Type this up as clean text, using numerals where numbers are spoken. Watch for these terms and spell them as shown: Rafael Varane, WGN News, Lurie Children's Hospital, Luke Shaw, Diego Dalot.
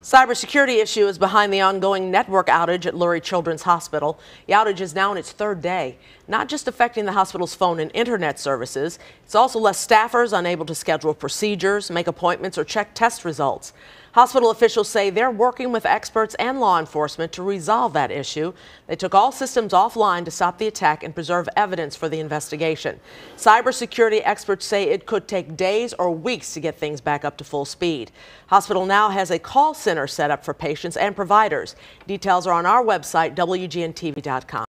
Cybersecurity issue is behind the ongoing network outage at Lurie Children's Hospital. The outage is now in its third day, not just affecting the hospital's phone and internet services, it's also left staffers unable to schedule procedures, make appointments, or check test results. Hospital officials say they're working with experts and law enforcement to resolve that issue. They took all systems offline to stop the attack and preserve evidence for the investigation. Cybersecurity experts say it could take days or weeks to get things back up to full speed. Hospital now has a call center set up for patients and providers. Details are on our website, WGNTV.com.